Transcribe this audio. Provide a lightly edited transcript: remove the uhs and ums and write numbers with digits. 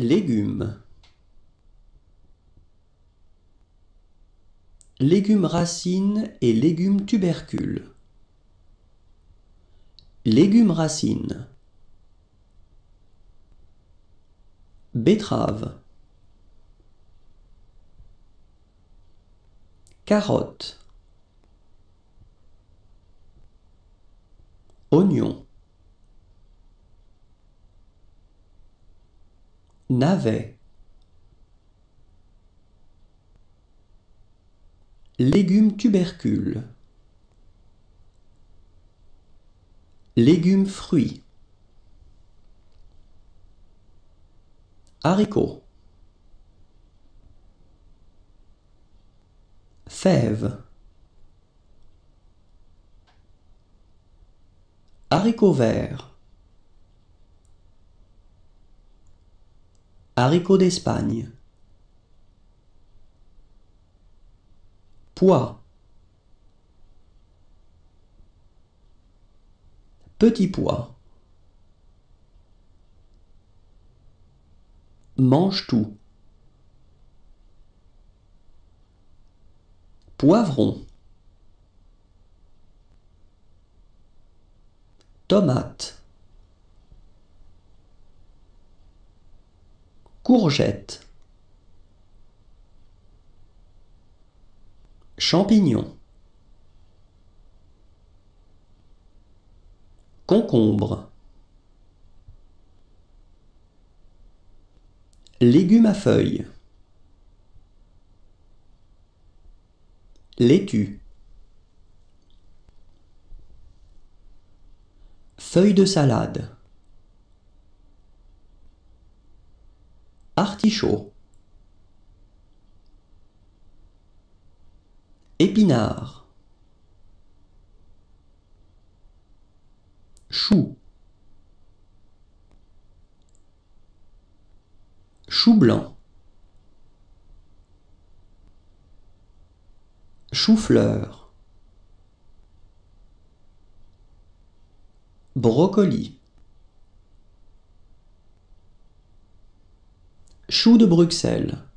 Légumes. Légumes racines et légumes tubercules. Légumes racines. Betterave. Carotte. Oignon. Navet. Légumes tubercules. Légumes fruits. Haricots. Fèves. Haricots verts. Haricots d'Espagne. Pois. Petits pois. Mange-tout. Poivron. Tomate. Courgette. Champignons. Concombre. Légumes à feuilles. Laitue. Feuilles de salade. Artichaut. Épinard. Chou. Chou blanc. Chou-fleur. Brocoli. Chou de Bruxelles.